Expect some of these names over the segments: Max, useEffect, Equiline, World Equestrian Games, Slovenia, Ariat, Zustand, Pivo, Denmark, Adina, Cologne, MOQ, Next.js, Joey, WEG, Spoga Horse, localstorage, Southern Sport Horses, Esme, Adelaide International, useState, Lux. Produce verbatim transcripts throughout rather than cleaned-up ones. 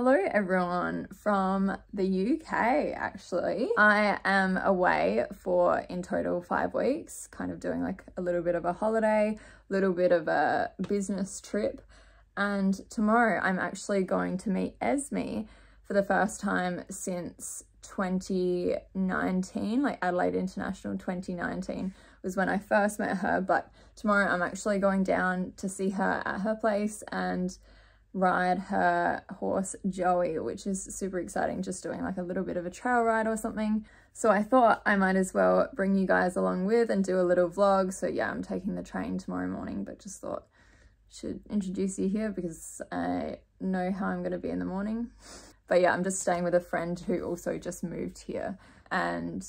Hello everyone from the U K. Actually, I am away for in total five weeks, kind of doing like a little bit of a holiday, little bit of a business trip. And tomorrow I'm actually going to meet Esme for the first time since twenty nineteen, like Adelaide International twenty nineteen was when I first met her. But tomorrow I'm actually going down to see her at her place and ride her horse Joey, which is super exciting, just doing like a little bit of a trail ride or something. So I thought I might as well bring you guys along with and do a little vlog. So yeah, I'm taking the train tomorrow morning, but just thought I should introduce you here because I know how I'm going to be in the morning. But yeah, I'm just staying with a friend who also just moved here, and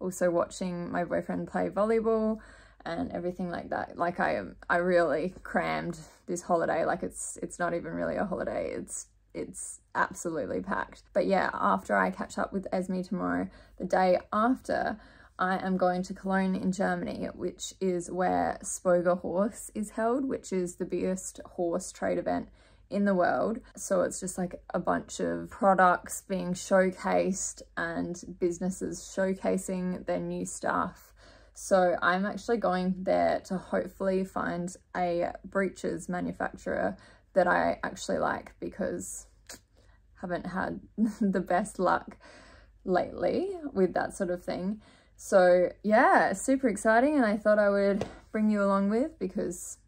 also watching my boyfriend play volleyball and everything like that. Like I I really crammed this holiday. Like it's it's not even really a holiday. It's it's absolutely packed. But yeah, after I catch up with Esme tomorrow, the day after, I am going to Cologne in Germany, which is where Spoga Horse is held, which is the biggest horse trade event in the world. So it's just like a bunch of products being showcased and businesses showcasing their new stuff. So I'm actually going there to hopefully find a breeches manufacturer that I actually like, because I haven't had the best luck lately with that sort of thing. So yeah, super exciting, and I thought I would bring you along with, because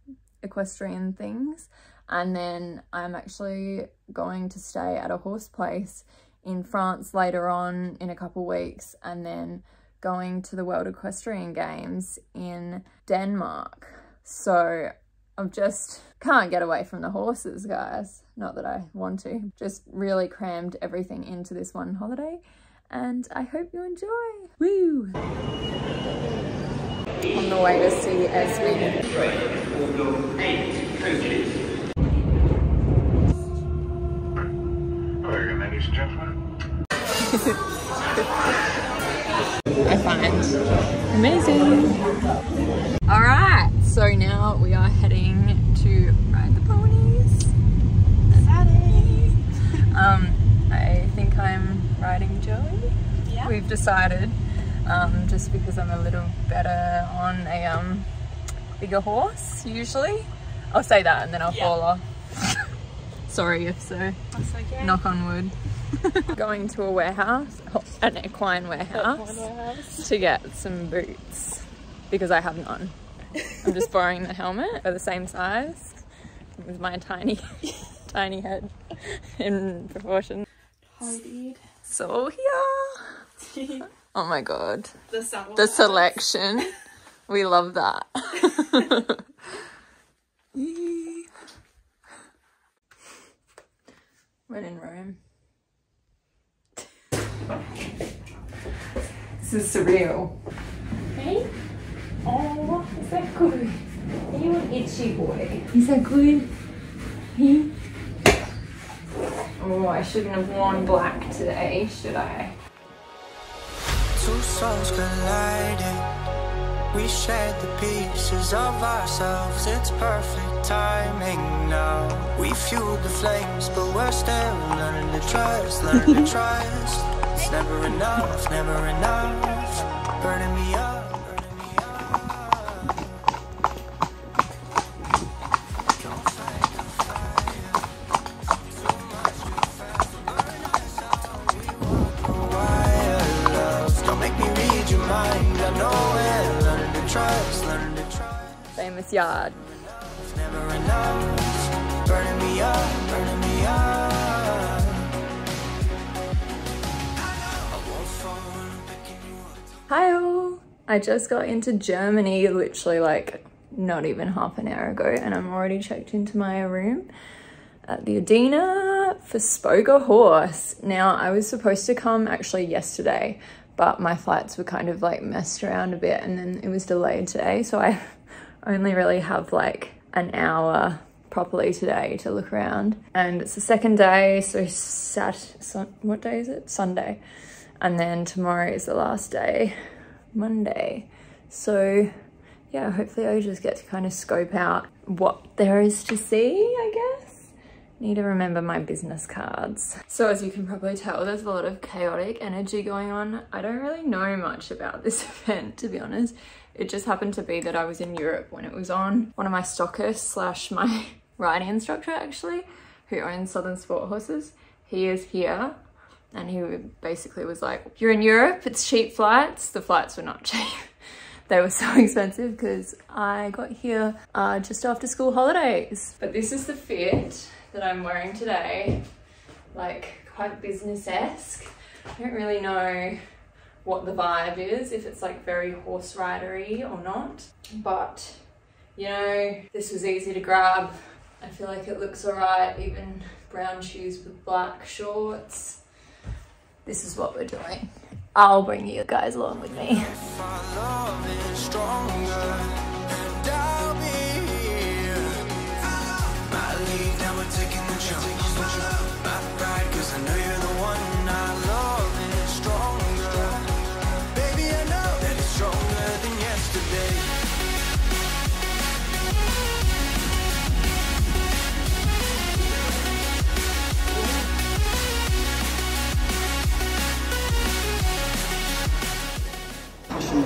equestrian things. And then I'm actually going to stay at a horse place in France later on in a couple weeks, and then going to the World Equestrian Games in Denmark. So I just can't get away from the horses, guys. Not that I want to, just really crammed everything into this one holiday, and I hope you enjoy. Woo! On the way to see Esme. Eight coaches. I find amazing. All right, so now we are heading to ride the ponies. Saturday. Um, I think I'm riding Joey. Yeah. We've decided, um, just because I'm a little better on a um bigger horse usually. I'll say that and then I'll yeah. fall off. Sorry if so. That's okay. Knock on wood. Going to a warehouse, an equine warehouse, equine warehouse, to get some boots because I haven't on. I'm just borrowing the helmet. They're the same size with my tiny, tiny head in proportion. Indeed. So here. Oh my god. The, the selection. We love that. When in Rome. This is surreal. Hey? Oh, is that good? Are you an itchy boy? Is that good? Hey? Oh, I shouldn't have worn black today, should I? Two souls collided. We shared the pieces of ourselves. It's perfect timing now. We fueled the flames, but we're still learning to trust, learning to trust. It's never enough, never enough. Burning me up, burning me up. Don't fight the fire. Too much too fast to burn us out. We walk a wild love. Don't make me read your mind. I know it. Learning to trust, learning to trust. Famous yard. Never enough. Burning me up, burning me up. Hi all! I just got into Germany literally like not even half an hour ago, and I'm already checked into my room at the Adina for Spoga Horse. Now I was supposed to come actually yesterday, but my flights were kind of like messed around a bit, and then it was delayed today, so I only really have like an hour properly today to look around. And it's the second day, so sat sun what day is it? Sunday. And then tomorrow is the last day, Monday. So yeah, hopefully I just get to kind of scope out what there is to see, I guess. Need to remember my business cards. So as you can probably tell, there's a lot of chaotic energy going on. I don't really know much about this event, to be honest. It just happened to be that I was in Europe when it was on. One of my stockers slash my riding instructor, actually, who owns Southern Sport Horses, he is here. And he basically was like, you're in Europe, it's cheap flights. The flights were not cheap. They were so expensive because I got here uh, just after school holidays. But this is the fit that I'm wearing today, like quite business-esque. I don't really know what the vibe is, if it's like very horse ridery or not, but you know, this was easy to grab. I feel like it looks all right, even brown shoes with black shorts. This is what we're doing. I'll bring you guys along with me. My love is stronger.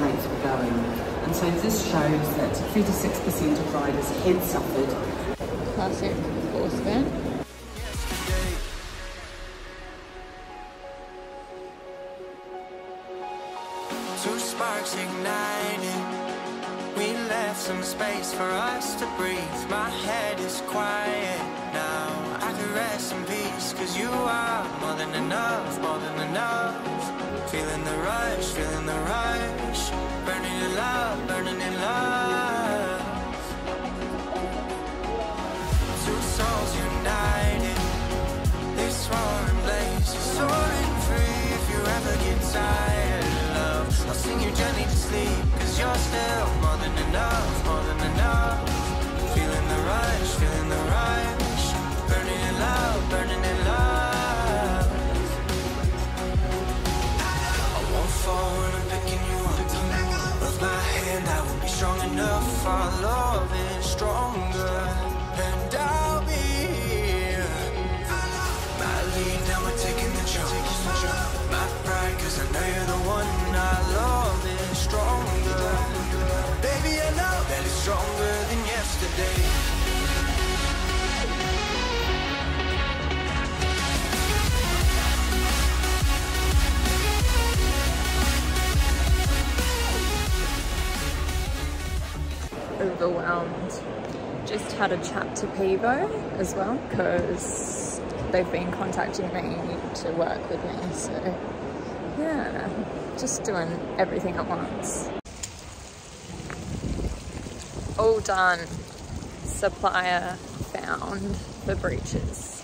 Rates were going, and so this shows that thirty-six percent of riders had suffered. Classic horse event. Two sparks ignited, we left some space for us to breathe. My head is quiet now, I can rest in peace, cause you are more than enough, more than enough. Feeling the rush, feeling the rush, burning in love, burning in love. Two souls united, this soaring blaze, soaring free. If you ever get tired of love, I'll sing you gently to sleep, cause you're still more than enough, more than enough. Feeling the rush, feeling the rush, burning in love, burning in love. When I'm picking you up with my hand, I will be strong enough. Our love is stronger, and I'll be here. My lead, now we're taking the jump. My pride, cause I know you're the one. Our love is stronger, baby. I know that it's stronger than yesterday. Overwhelmed. Just had a chat to Pivo as well, because they've been contacting me to work with me, so yeah, just doing everything at once. All done. Supplier found for breeches.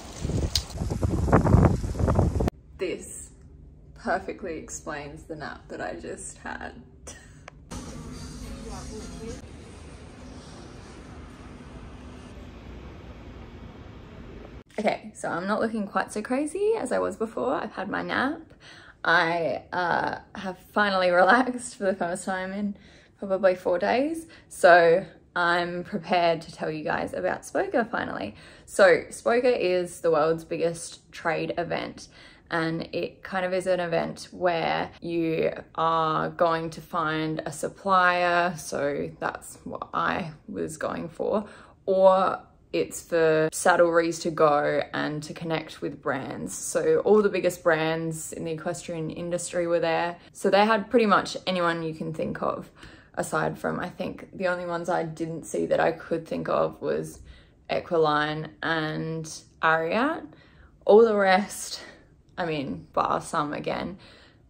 This perfectly explains the nap that I just had. Okay, so I'm not looking quite so crazy as I was before. I've had my nap. I uh, have finally relaxed for the first time in probably four days. So I'm prepared to tell you guys about Spoga finally. So Spoga is the world's biggest trade event. And it kind of is an event where you are going to find a supplier. So that's what I was going for. Or it's for saddleries to go and to connect with brands. So all the biggest brands in the equestrian industry were there. So they had pretty much anyone you can think of, aside from, I think the only ones I didn't see that I could think of was Equiline and Ariat. All the rest, I mean, bar some again,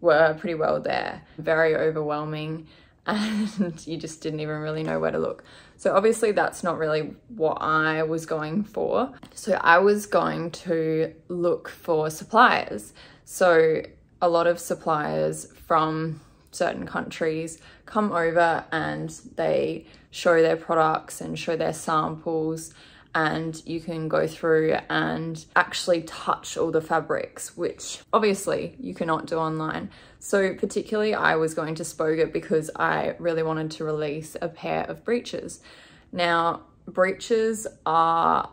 were pretty well there. Very overwhelming, and you just didn't even really know where to look. So obviously that's not really what I was going for. So I was going to look for suppliers. So a lot of suppliers from certain countries come over and they show their products and show their samples, and you can go through and actually touch all the fabrics, which obviously you cannot do online. So particularly I was going to Spoga because I really wanted to release a pair of breeches. Now breeches are,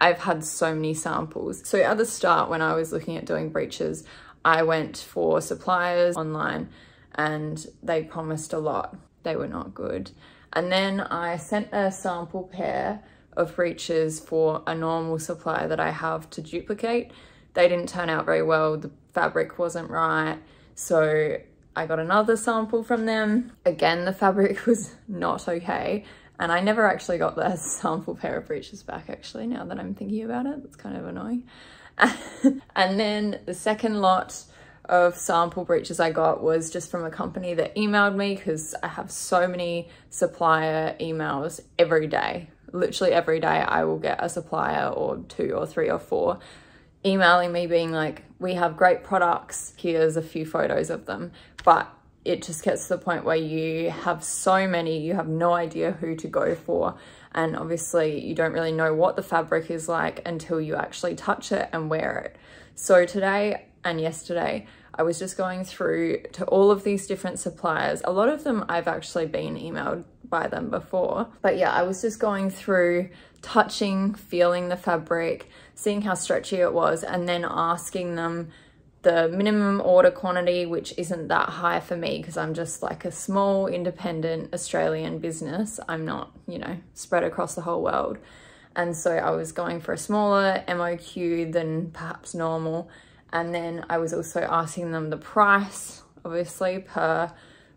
I've had so many samples. So at the start, when I was looking at doing breeches, I went for suppliers online and they promised a lot. They were not good. And then I sent a sample pair of breeches for a normal supplier that I have to duplicate. They didn't turn out very well. The fabric wasn't right. So I got another sample from them. Again, the fabric was not okay. And I never actually got that sample pair of breeches back, actually, now that I'm thinking about it. That's kind of annoying. And then the second lot of sample breeches I got was just from a company that emailed me, because I have so many supplier emails every day. Literally every day I will get a supplier or two or three or four emailing me being like, we have great products, here's a few photos of them. But it just gets to the point where you have so many, you have no idea who to go for. And obviously you don't really know what the fabric is like until you actually touch it and wear it. So today and yesterday, I was just going through to all of these different suppliers. A lot of them I've actually been emailed by them before. But yeah, I was just going through, touching, feeling the fabric, seeing how stretchy it was, and then asking them the minimum order quantity, which isn't that high for me because I'm just like a small independent Australian business. I'm not, you know, spread across the whole world. And so I was going for a smaller M O Q than perhaps normal. And then I was also asking them the price, obviously, per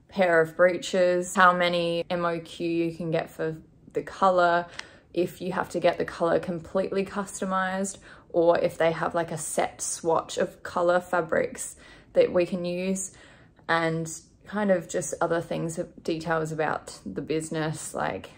pair of breeches, how many M O Q you can get for the color, if you have to get the color completely customized, or if they have like a set swatch of color fabrics that we can use, and kind of just other things, details about the business, like,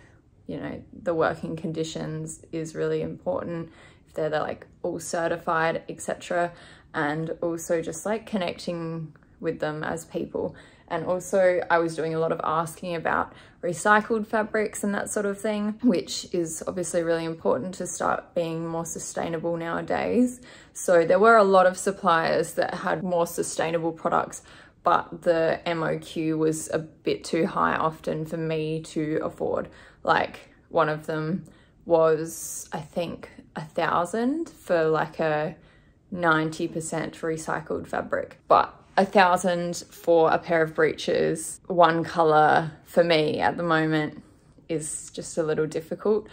you know, the working conditions is really important, if they're, they're like all certified, et cetera. And also just like connecting with them as people. And also I was doing a lot of asking about recycled fabrics and that sort of thing, which is obviously really important to start being more sustainable nowadays. So there were a lot of suppliers that had more sustainable products, but the M O Q was a bit too high often for me to afford. Like one of them was, I think, a thousand for like a ninety percent recycled fabric, but a thousand for a pair of breeches, one color, for me at the moment is just a little difficult.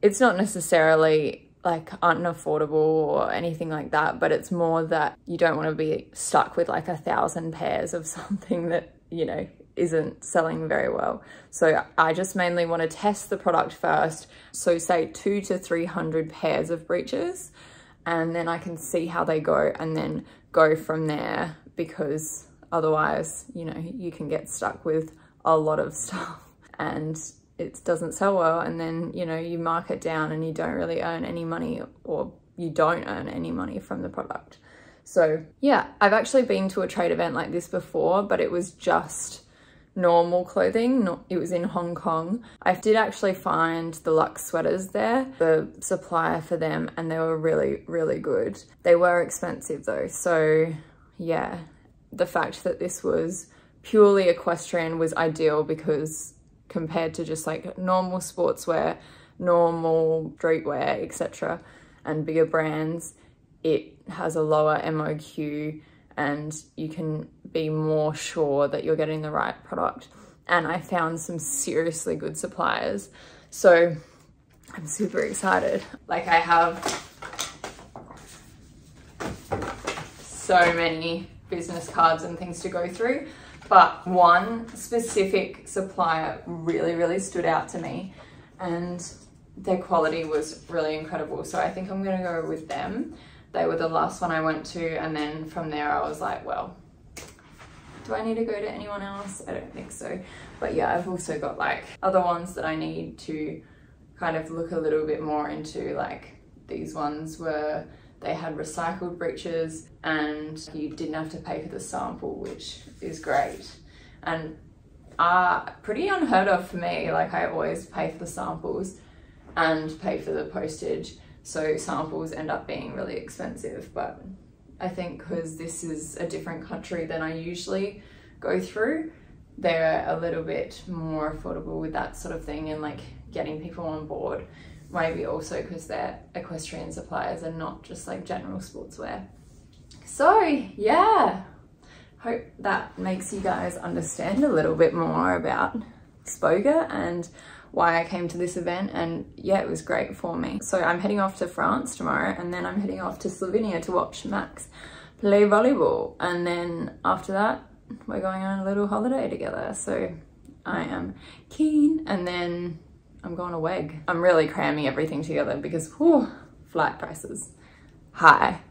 It's not necessarily like unaffordable or anything like that, but it's more that you don't want to be stuck with like a thousand pairs of something that, you know, isn't selling very well. So I just mainly want to test the product first. So say two to three hundred pairs of breeches, and then I can see how they go and then go from there, because otherwise, you know, you can get stuck with a lot of stuff and it doesn't sell well, and then, you know, you mark it down and you don't really earn any money, or you don't earn any money from the product. So yeah, I've actually been to a trade event like this before, but it was just normal clothing. It was in Hong Kong. I did actually find the Lux sweaters there, the supplier for them, and they were really, really good. They were expensive though. So yeah, the fact that this was purely equestrian was ideal, because compared to just like normal sportswear, normal streetwear, et cetera, and bigger brands, it has a lower M O Q and you can be more sure that you're getting the right product. And I found some seriously good suppliers. So I'm super excited. Like I have so many business cards and things to go through, but one specific supplier really, really stood out to me and their quality was really incredible. So I think I'm gonna go with them. They were the last one I went to, and then from there I was like, well, do I need to go to anyone else? I don't think so. But yeah, I've also got like other ones that I need to kind of look a little bit more into. Like these ones were, they had recycled breeches and you didn't have to pay for the sample, which is great. And are pretty unheard of for me. Like I always pay for the samples and pay for the postage. So samples end up being really expensive, but I think because this is a different country than I usually go through, they're a little bit more affordable with that sort of thing and like getting people on board, maybe also because they're equestrian suppliers and not just like general sportswear. So yeah, hope that makes you guys understand a little bit more about Spoga and why I came to this event, and yeah, it was great for me. So I'm heading off to France tomorrow, and then I'm heading off to Slovenia to watch Max play volleyball, and then after that we're going on a little holiday together, so I am keen. And then I'm going to W E G. I'm really cramming everything together because whew, flight prices high.